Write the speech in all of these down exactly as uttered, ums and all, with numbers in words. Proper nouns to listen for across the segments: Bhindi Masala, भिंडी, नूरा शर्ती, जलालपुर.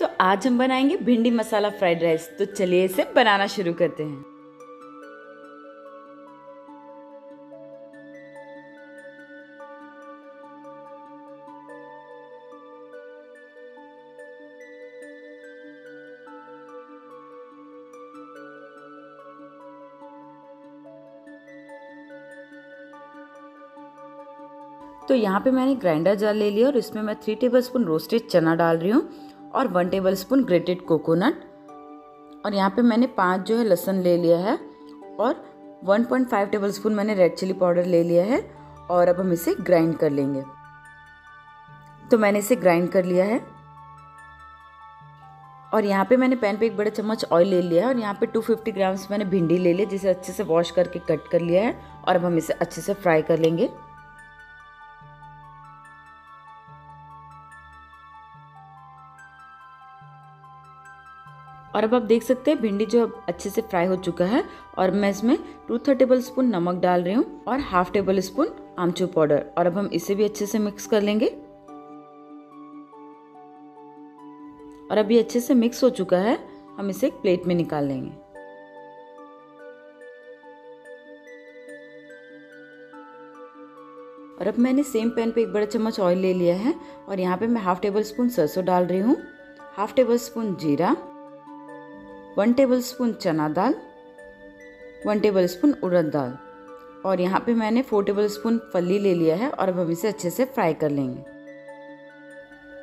तो आज हम बनाएंगे भिंडी मसाला फ्राइड राइस। तो चलिए इसे बनाना शुरू करते हैं। तो यहाँ पे मैंने ग्राइंडर जार ले लिया और इसमें मैं थ्री टेबलस्पून रोस्टेड चना डाल रही हूँ और वन टेबलस्पून ग्रेटेड कोकोनट। और यहाँ पे मैंने पाँच जो है लहसुन ले लिया है और वन पॉइंट फाइव टेबलस्पून मैंने रेड चिली पाउडर ले लिया है। और अब हम इसे ग्राइंड कर लेंगे। तो मैंने इसे ग्राइंड कर लिया है। और यहाँ पे मैंने पैन पे एक बड़ा चम्मच ऑयल ले लिया है और यहाँ पे टू फिफ्टी ग्राम्स मैंने भिंडी ले लिया जिसे अच्छे से वॉश करके कट कर लिया है। और अब हम इसे अच्छे से फ्राई कर लेंगे। और अब आप देख सकते हैं भिंडी जो अच्छे से फ्राई हो चुका है। और मैं इसमें टू थर्ड टेबल स्पून नमक डाल रही हूँ और हाफ टेबल स्पून आमचूर पाउडर। और अब हम इसे भी अच्छे से मिक्स कर लेंगे। और अब ये अच्छे से मिक्स हो चुका है। हम इसे एक प्लेट में निकाल लेंगे। और अब मैंने सेम पैन पे एक बड़ा चम्मच ऑयल ले लिया है और यहाँ पे मैं हाफ टेबल स्पून सरसों डाल रही हूँ, हाफ टेबल स्पून जीरा, वन टेबलस्पून चना दाल, वन टेबलस्पून उड़द दाल। और यहाँ पे मैंने फोर टेबलस्पून फली ले लिया है। और अब हम इसे अच्छे से फ्राई कर लेंगे।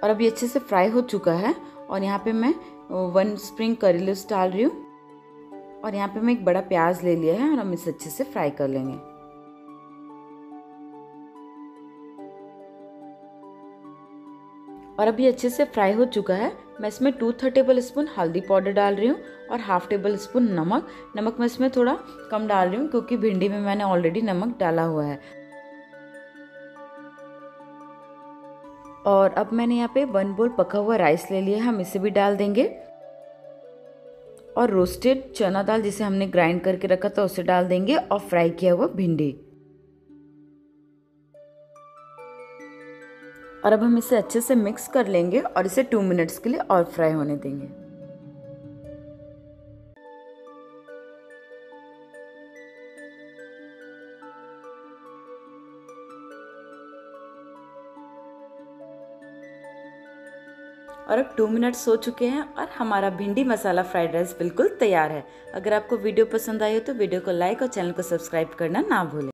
और अब ये अच्छे से फ्राई हो चुका है। और यहाँ पे मैं वन स्प्रिंग करी लीव्स डाल रही हूँ। और यहाँ पे मैं एक बड़ा प्याज ले लिया है और हम इसे अच्छे से फ्राई कर लेंगे। और अब ये अच्छे से फ्राई हो चुका है। मैं इसमें टू थर्ड टेबल स्पून हल्दी पाउडर डाल रही हूँ और हाफ टेबल स्पून नमक। नमक मैं इसमें थोड़ा कम डाल रही हूँ क्योंकि भिंडी में मैंने ऑलरेडी नमक डाला हुआ है। और अब मैंने यहाँ पे वन बोल पका हुआ राइस ले लिया है, हम इसे भी डाल देंगे। और रोस्टेड चना दाल जिसे हमने ग्राइंड करके रखा था उसे डाल देंगे और फ्राई किया हुआ भिंडी। और अब हम इसे अच्छे से मिक्स कर लेंगे और इसे टू मिनट्स के लिए और फ्राई होने देंगे। और अब टू मिनट्स हो चुके हैं और हमारा भिंडी मसाला फ्राइड राइस बिल्कुल तैयार है। अगर आपको वीडियो पसंद आई हो तो वीडियो को लाइक और चैनल को सब्सक्राइब करना ना भूलें।